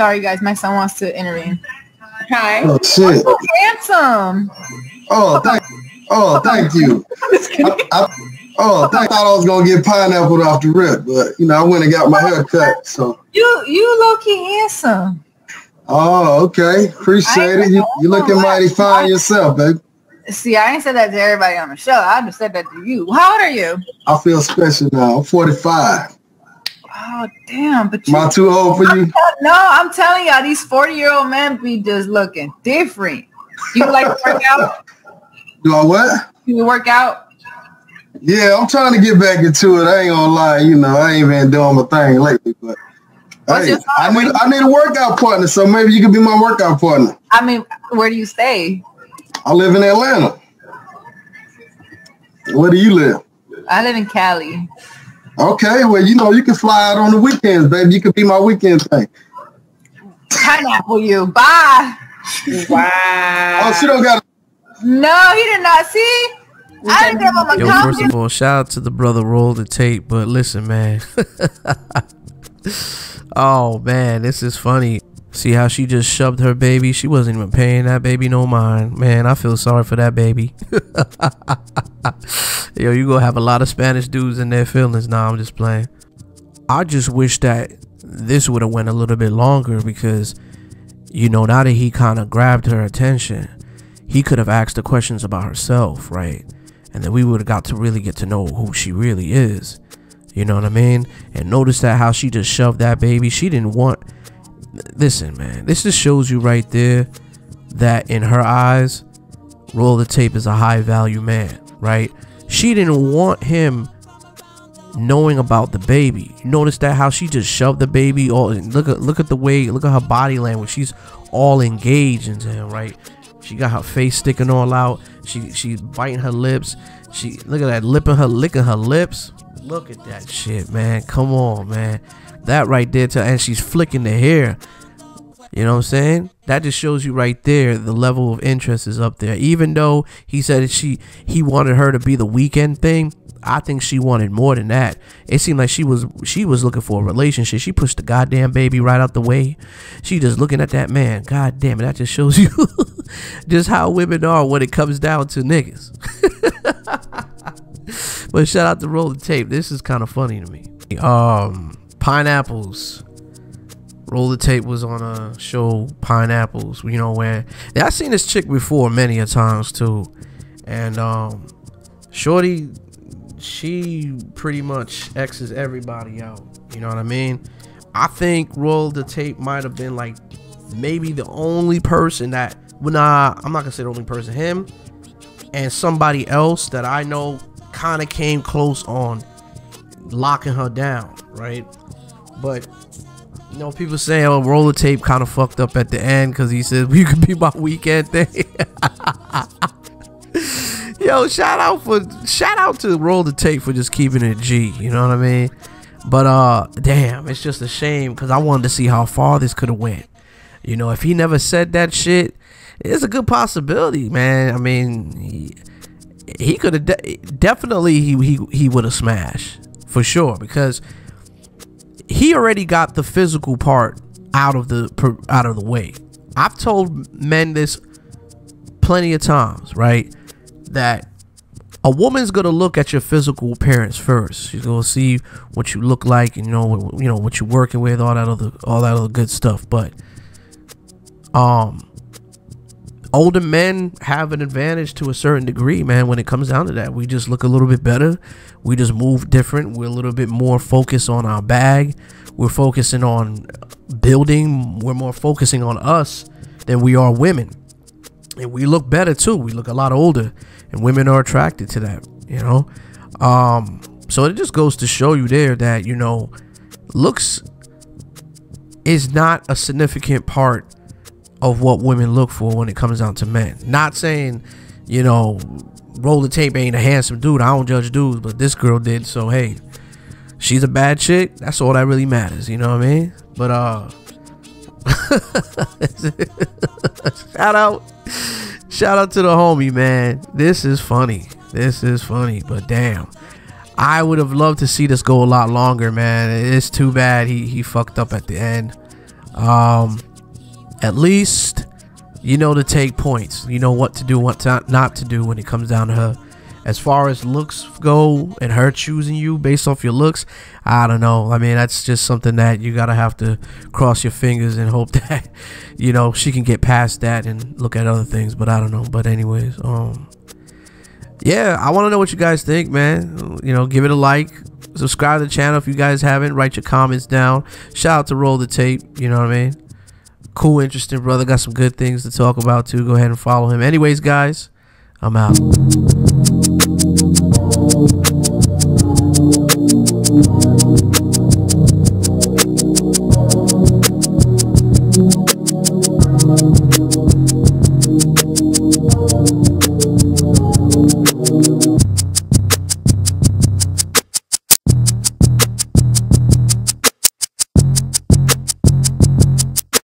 Sorry, guys. My son wants to intervene. Hi. Oh, shit. So handsome. Oh, thank you. I thought I was going to get pineappled off the rip, but, you know, I went and got my hair cut, so. You low-key handsome. Oh, okay. Appreciate it. You're looking mighty fine yourself, baby. See, I ain't said that to everybody on the show. I just said that to you. How old are you? I feel special now. I'm 45. Oh, damn. But am I too old for you? No, I'm telling y'all, these 40-year-old men be just looking different. Do you like to work out? Do I what? You work out? Yeah, I'm trying to get back into it. I ain't gonna lie. You know, I ain't been doing my thing lately, but hey, I need a workout partner, so maybe you could be my workout partner. I mean, where do you stay? I live in Atlanta. Where do you live? I live in Cali. Okay, well, you know, you can fly out on the weekends, baby. You could be my weekend thing. Pineapple you. Bye. Wow. Oh, she don't got a... No, he did not. See? I didn't give him a comment. First of all, shout out to the brother Roll the Tape, but listen, man. Oh, man, this is funny. See how she just shoved her baby? She wasn't even paying that baby no mind. Man, I feel sorry for that baby. Yo, you gonna have a lot of Spanish dudes in their feelings. Nah, I'm just playing. I just wish that this would have went a little bit longer because, you know, now that he kind of grabbed her attention, he could have asked the questions about herself, right? And then we would have got to really get to know who she really is. You know what I mean? And notice that how she just shoved that baby. She didn't want... Listen, man, this just shows you right there that in her eyes, Roll the Tape is a high value man, right? She didn't want him knowing about the baby. Notice that how she just shoved the baby. All look at the way, look at her body language. She's all engaged into him, right? She got her face sticking all out. She's biting her lips. She look at that lip and her licking her lips. Look at that shit, man. Come on, man. That right there, and she's flicking the hair. You know what I'm saying? That just shows you right there the level of interest is up there. Even though he said he wanted her to be the weekend thing, I think she wanted more than that. It seemed like she was looking for a relationship. She pushed the goddamn baby right out the way. She just looking at that man. God damn it, that just shows you just how women are when it comes down to niggas. But shout out to Roll the Tape. This is kind of funny to me. Pineapples. Roll the Tape was on a show, Pineapples, you know, where I've seen this chick before many a times too. And shorty, she pretty much X's everybody out, you know what I mean? I think Roll the Tape might have been like maybe the only person that, well, nah, I'm not gonna say the only person, him and somebody else that I know kind of came close on locking her down, right? But you know, people say, "Oh, Roll the Tape kind of fucked up at the end because he said you could be my weekend thing." Yo, shout out to Roll the Tape for just keeping it G. You know what I mean? But damn, it's just a shame because I wanted to see how far this could have went. You know, if he never said that shit, it's a good possibility, man. I mean, he could have definitely he would have smashed for sure because he already got the physical part out of the way. I've told men this plenty of times, right? That a woman's gonna look at your physical appearance first. She's gonna see what you look like, and you know what you're working with, all that other good stuff. But older men have an advantage to a certain degree, man, when it comes down to that. We just look a little bit better. We just move different. We're a little bit more focused on our bag. We're focusing on building. We're more focusing on us than we are women. And we look better, too. We look a lot older. And women are attracted to that, you know. So it just goes to show you there that, you know, looks is not a significant part of what women look for when it comes down to men. Not saying, you know, Roll the Tape ain't a handsome dude. I don't judge dudes, but this girl did. So hey, she's a bad chick. That's all that really matters. You know what I mean? But shout out to the homie, man. This is funny. This is funny. But damn, I would have loved to see this go a lot longer, man. It's too bad he fucked up at the end. At least you know to take points. You know what to do, what not to do when it comes down to her. As far as looks go and her choosing you based off your looks, I don't know. I mean, that's just something that you gotta have to cross your fingers and hope that, you know, she can get past that and look at other things. But I don't know. But anyways, yeah, I want to know what you guys think, man. You know, give it a like, subscribe to the channel if you guys haven't, write your comments down. Shout out to Roll the Tape, you know what I mean? Cool, interesting brother, got some good things to talk about too. Go ahead and follow him. Anyways, guys, I'm out.